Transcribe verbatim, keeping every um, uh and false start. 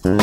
Thank